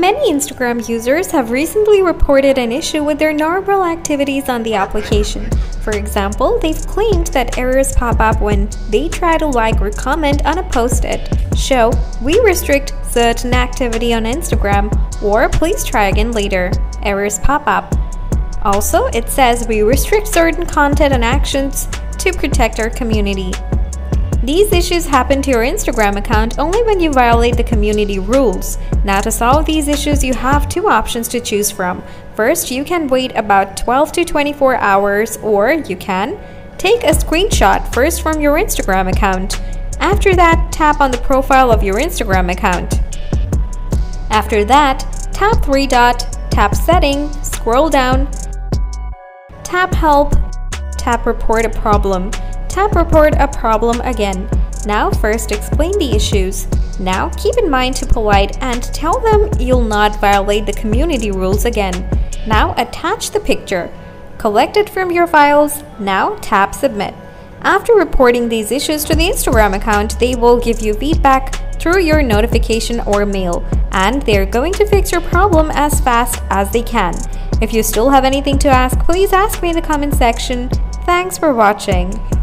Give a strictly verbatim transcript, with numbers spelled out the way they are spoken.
Many Instagram users have recently reported an issue with their normal activities on the application. For example, they've claimed that errors pop up when they try to like or comment on a post-it. Show, we restrict certain activity on Instagram, or please try again later. Errors pop up. Also, it says we restrict certain content and actions to protect our community. These issues happen to your Instagram account only when you violate the community rules. Now, to solve these issues, you have two options to choose from. First, you can wait about twelve to twenty-four hours, or you can take a screenshot first from your Instagram account. After that, tap on the profile of your Instagram account. After that, tap three dot, tap setting, scroll down, tap help, tap report a problem. Tap report a problem again. Now first explain the issues. Now keep in mind to polite and tell them you'll not violate the community rules again. Now attach the picture. Collect it from your files. Now tap submit. After reporting these issues to the Instagram account, they will give you feedback through your notification or mail, and they're going to fix your problem as fast as they can. If you still have anything to ask, please ask me in the comment section. Thanks for watching.